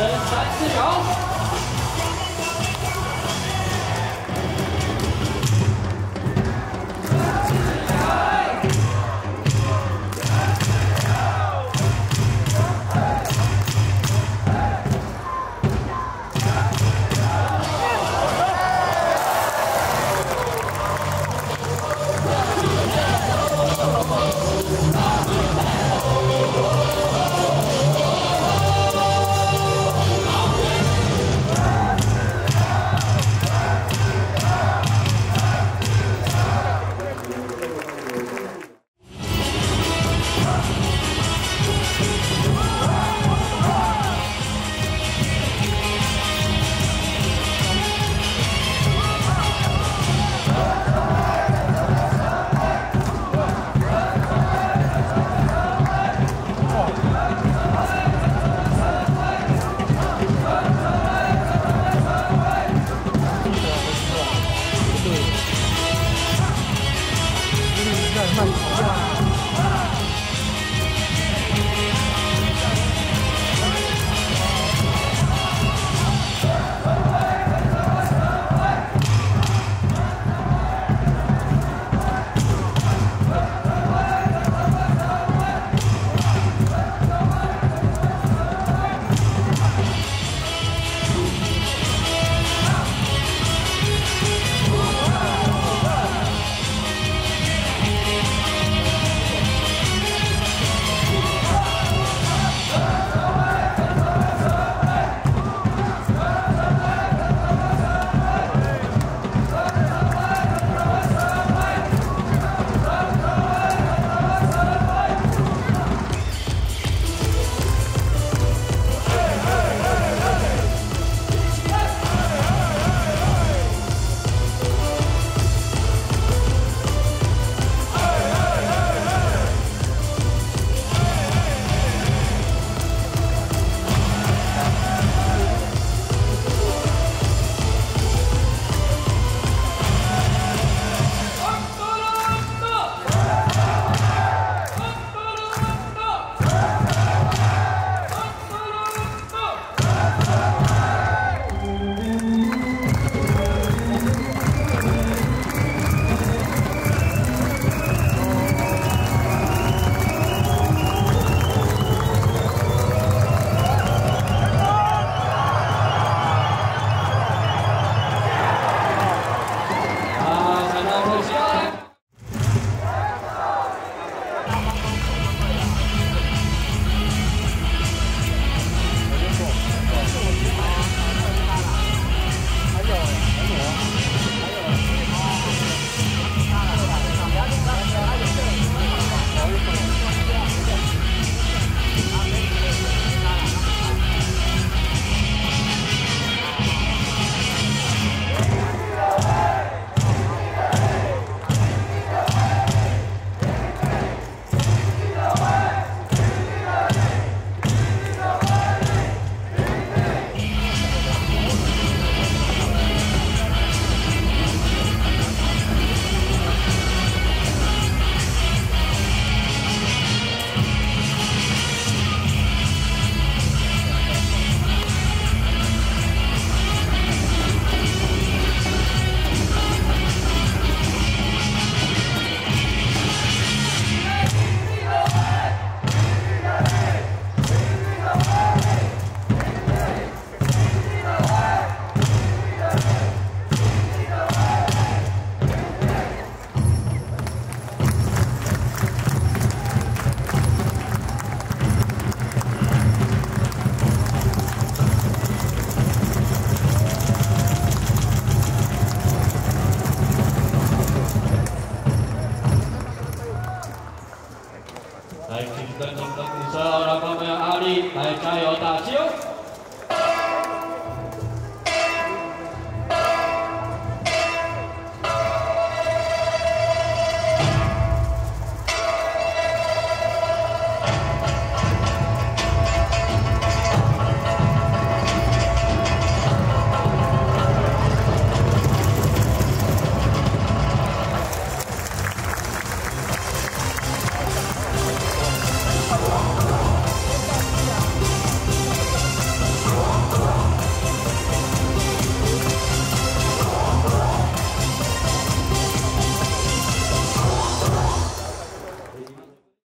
身三四九。 来，请跟我们的鼓手，让我们阿力来加油打气哦！